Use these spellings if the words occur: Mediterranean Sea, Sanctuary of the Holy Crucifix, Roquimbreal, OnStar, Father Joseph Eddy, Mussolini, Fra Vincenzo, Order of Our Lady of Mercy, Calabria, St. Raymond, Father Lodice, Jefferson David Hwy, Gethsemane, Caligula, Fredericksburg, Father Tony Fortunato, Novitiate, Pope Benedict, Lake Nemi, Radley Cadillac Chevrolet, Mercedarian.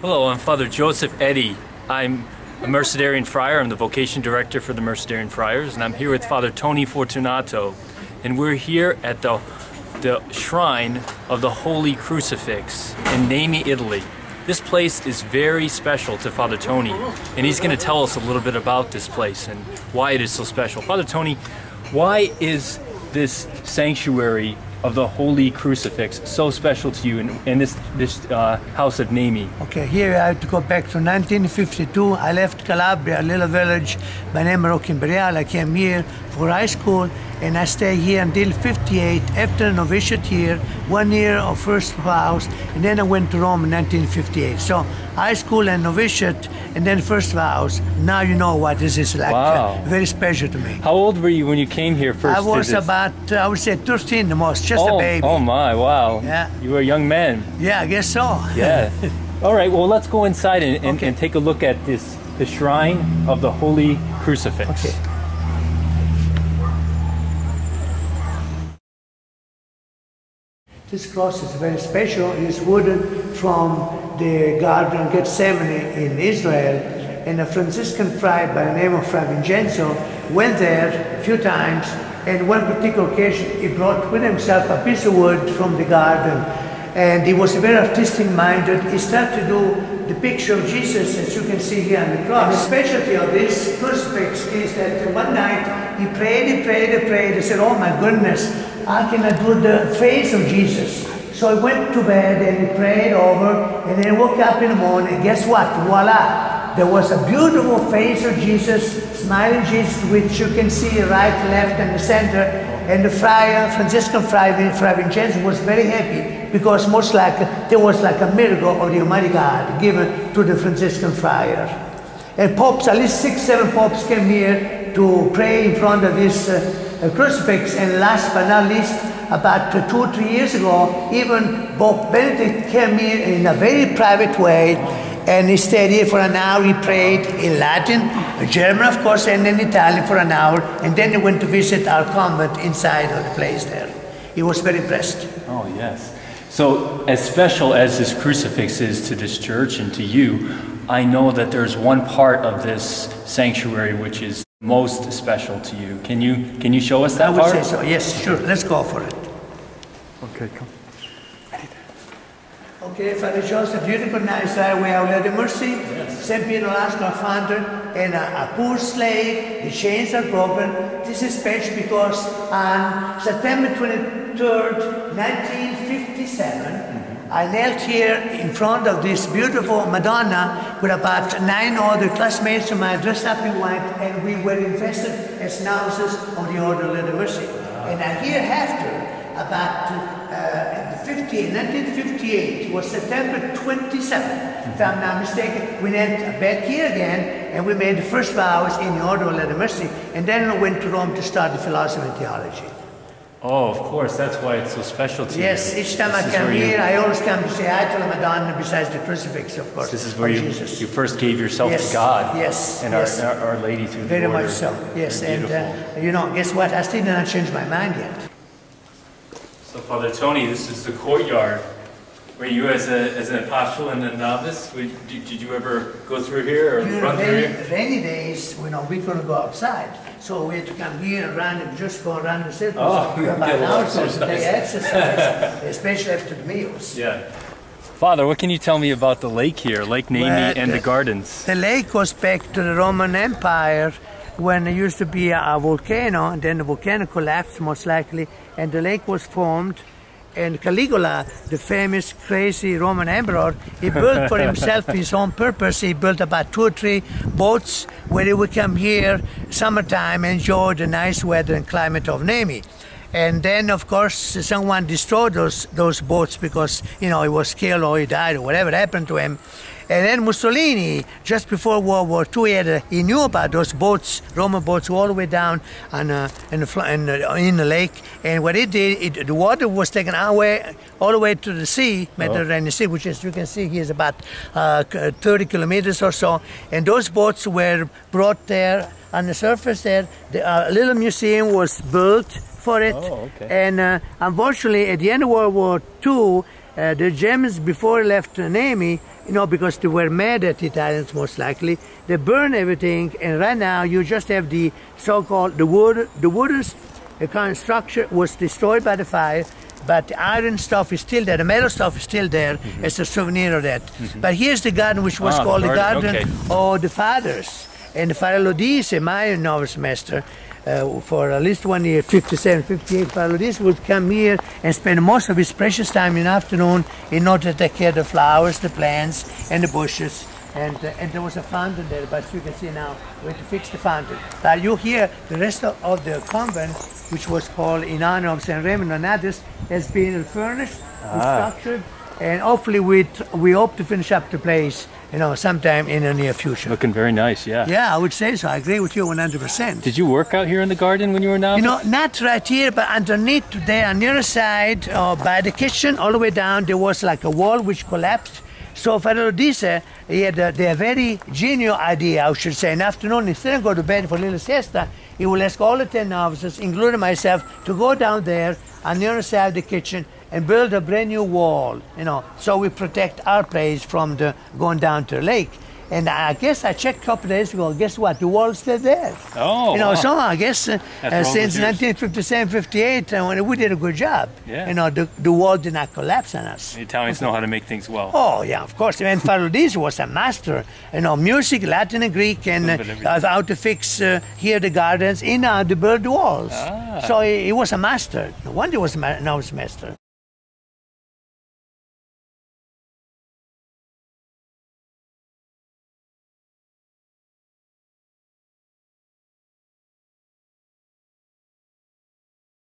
Hello, I'm Father Joseph Eddy. I'm a Mercedarian friar. I'm the vocation director for the Mercedarian Friars, and I'm here with Father Tony Fortunato. And we're here at the Shrine of the Holy Crucifix in Nemi, Italy. This place is very special to Father Tony, and he's going to tell us a little bit about this place and why it is so special. Father Tony, why is this sanctuary of the Holy Crucifix so special to you in this house of Nemi? Okay, here I have to go back to 1952. I left Calabria, a little village by name Roquimbreal. I came here for high school, and I stay here until 58 after novitiate here, 1 year of first vows, and then I went to Rome in 1958. So high school and novitiate, and then first vows. Now you know what this is like. Wow. Very special to me. How old were you when you came here first? I was about, I would say 13 the most, just a baby. Oh my, wow. Yeah. You were a young man. Yeah, I guess so. Yeah. All right, well, let's go inside and take a look at the Shrine of the Holy Crucifix. Okay. This cross is very special. It's wooden from the garden of Gethsemane in Israel, and a Franciscan friar by the name of Fra Vincenzo went there a few times, and one particular occasion he brought with himself a piece of wood from the garden, and he was very artistic minded. He started to do the picture of Jesus, as you can see here on the cross. And the specialty of this crucifix is that one night he prayed, he said, oh my goodness, how can I do the face of Jesus? So he went to bed and he prayed over, and then he woke up in the morning, and guess what? Voila! There was a beautiful face of Jesus, smiling Jesus, which you can see right, left, and the center. And the friar, Franciscan friar, Fra Vincenzo, was very happy, because most likely there was like a miracle of the Almighty God given to the Franciscan friar. And popes, at least 6, 7 popes came here to pray in front of this a crucifix. And last but not least, about 2 or 3 years ago, even Pope Benedict came here in a very private way, and he stayed here for an hour. He prayed in Latin, German of course, and then Italian for an hour, and then he went to visit our convent inside of the place there. He was very blessed. Oh yes. So as special as this crucifix is to this church and to you, I know that there's one part of this sanctuary which is most special to you. Can you show us that part? I would say so. Yes, sure. Let's go for it. Okay, come. Okay, Father Joseph, you recognize that we are Our Lady of Mercy. Yes. St. Peter lost our founder, and a poor slave, the chains are broken. This is special because on September 23rd, 1957, I knelt here in front of this beautiful Madonna with about 9 other classmates of mine dressed up in white, and we were invested as novices of the Order of Our Lady of Mercy. And I hereafter, about 1958, was September 27th, if I'm not mistaken, we went back here again, and we made the first vows in the Order of Our Lady of Mercy, and then we went to Rome to start the philosophy and theology. Oh, of course, that's why it's so special to you. Yes, each time I come here, I always come to say hi to the Madonna, besides the crucifix, of course. This is where you first gave yourself to God. Yes, and yes. Our Lady through the Order. Very much so, yes. And, you know, guess what? I still didn't change my mind yet. So, Father Tony, this is the courtyard. Were you, as an apostle and a novice, did you ever go through here or run through here? Rainy days, you know, we couldn't go outside. So we had to come here and run and just go around the circles. Oh, we about an hour to take exercise, especially after the meals. Yeah. Father, what can you tell me about the lake here, Lake Nemi and the gardens? The lake goes back to the Roman Empire, when it used to be a volcano, and then the volcano collapsed most likely, and the lake was formed. And Caligula, the famous crazy Roman emperor, he built for himself his own purpose. He built about 2 or 3 boats where he would come here summertime, enjoy the nice weather and climate of Nemi. And then, of course, someone destroyed those boats because, you know, he was killed or he died or whatever happened to him. And then Mussolini, just before World War II, he knew about those boats, Roman boats, all the way down in the lake. And what he did, the water was taken away, all the way to the sea, Mediterranean Sea, which, as you can see, here is about 30 kilometers or so. And those boats were brought there on the surface there. A little museum was built for it. And unfortunately, at the end of World War II, The Germans, before left Nemi, you know, because they were mad at the Italians most likely, they burned everything, and right now you just have the so-called, the wooden kind of structure was destroyed by the fire, but the iron stuff is still there, the metal stuff is still there, mm-hmm. as a souvenir of that. Mm-hmm. But here's the garden which was called the Garden of the Fathers, and Father Lodice, my novice master, for at least 1 year, 57, 58, Father Lodice would come here and spend most of his precious time in the afternoon in order to take care of the flowers, the plants, and the bushes. And there was a fountain there, but you can see now we had to fix the fountain. But you hear the rest of the convent, which was called in honor of St. Raymond and others, has been furnished, restructured, and hopefully we hope to finish up the place, you know, sometime in the near future. Looking very nice, yeah. Yeah, I would say so. I agree with you 100%. Did you work out here in the garden when you were now? You know, not right here, but underneath there, on the other side, by the kitchen, all the way down, there was like a wall which collapsed. So Father Lodice, he had the very genial idea, I should say, in the afternoon, instead of going to bed for a little siesta, he will ask all the 10 novices, including myself, to go down there on the other side of the kitchen and build a brand new wall, you know, so we protect our place from the going down to the lake. And I guess I checked a couple days ago, guess what? The wall's still there. Oh, you know, wow. So I guess since 1957, 58, we did a good job. Yeah. You know, the wall did not collapse on us. The Italians know how to make things well. Oh, yeah, of course. And Father Lodice was a master, you know, music, Latin and Greek, and how to fix here the gardens, in how to build the walls. So he was a master. No wonder he was a novice master.